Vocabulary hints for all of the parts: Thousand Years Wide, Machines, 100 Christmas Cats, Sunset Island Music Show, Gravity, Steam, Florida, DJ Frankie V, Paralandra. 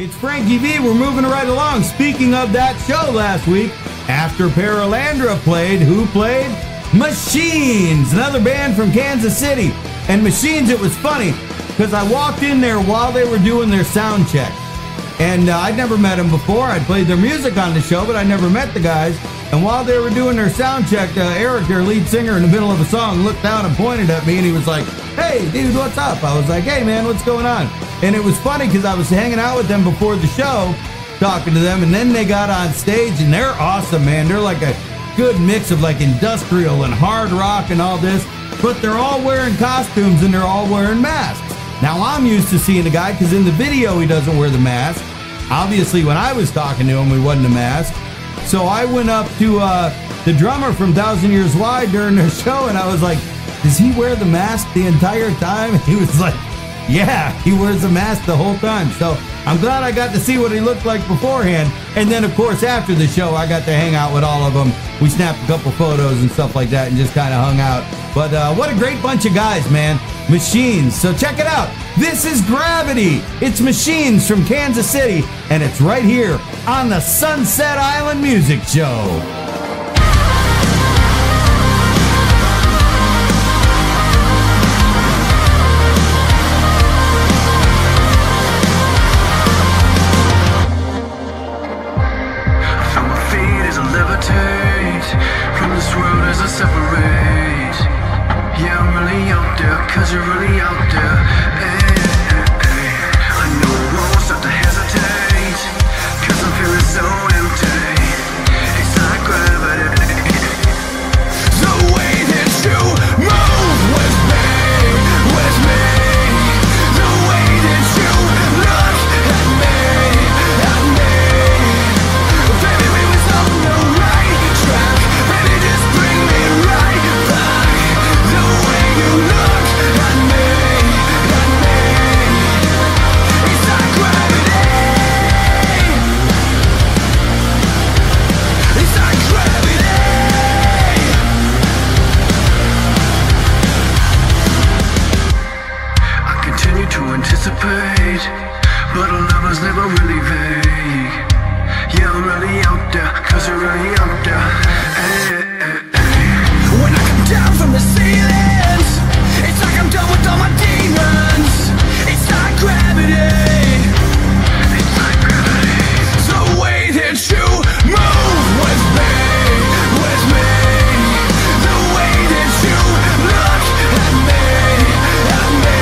It's Frankie V. We're moving right along. Speaking of that show last week, after Paralandra played, who played? Machines, another band from Kansas City. And Machines, it was funny, because I walked in there while they were doing their sound check. And I'd never met them before. I'd played their music on the show, but I never met the guys. And while they were doing their sound check, Eric, their lead singer, in the middle of a song, looked down and pointed at me, and he was like, "Hey, dude, what's up?" I was like, "Hey, man, what's going on?" And it was funny, because I was hanging out with them before the show, talking to them, and then they got on stage, and they're awesome, man. They're like a good mix of like industrial and hard rock and all this, but they're all wearing costumes and they're all wearing masks. Now I'm used to seeing the guy because in the video he doesn't wear the mask. Obviously when I was talking to him he wasn't a mask. So I went up to the drummer from 1000 Years Wide during their show and I was like, "Does he wear the mask the entire time?" And he was like, "Yeah, he wears the mask the whole time." So I'm glad I got to see what he looked like beforehand. And then, of course, after the show, I got to hang out with all of them. We snapped a couple photos and stuff like that and just kind of hung out. But what a great bunch of guys, man. Machines. So check it out. This is Gravity. It's Machines from Kansas City, and it's right here on the Sunset Island Music Show. From this world as I separate. Yeah, I'm really out there, 'cause you're really out there. I know I won't stop to hesitate, 'cause I'm feeling so empty. It's like gravity. The way that you move with me, with me. The way that you look at me, at me. Baby, we was on the right track. But our love is never really vague. Yeah, I'm really out there, 'cause you're really out there. When I come down from the ceilings, it's like I'm done with all my demons. It's like gravity. It's like gravity. The way that you move with me, with me. The way that you look at me, at me.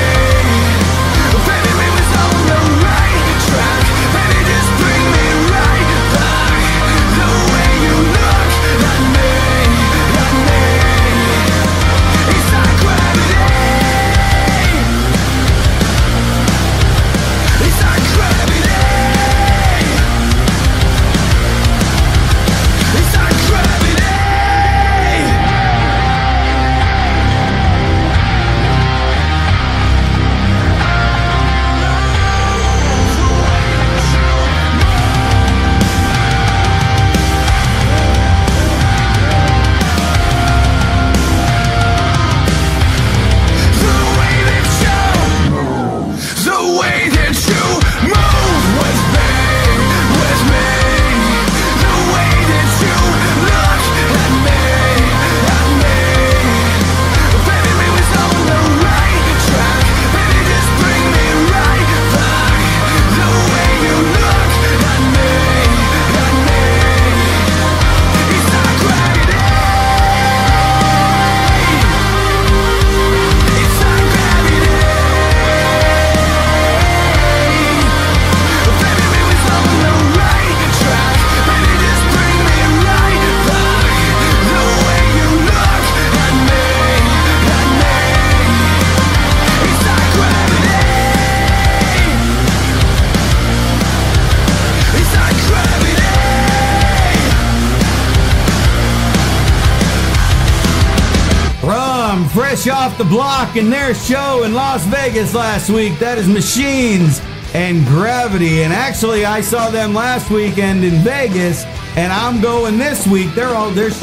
Off the block in their show in Las Vegas last week. That is Machines and Gravity. And actually, I saw them last weekend in Vegas, and I'm going this week. They're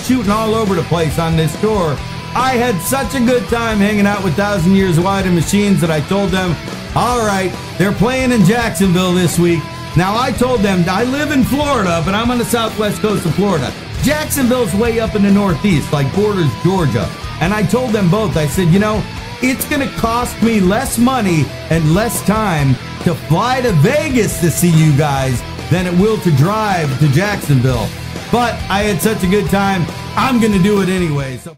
shooting all over the place on this tour. I had such a good time hanging out with 1000 Years Wide and Machines that I told them, all right, they're playing in Jacksonville this week. Now, I told them I live in Florida, but I'm on the southwest coast of Florida. Jacksonville's way up in the northeast, like borders Georgia. And I told them both, I said, you know, it's going to cost me less money and less time to fly to Vegas to see you guys than it will to drive to Jacksonville. But I had such a good time, I'm going to do it anyway. So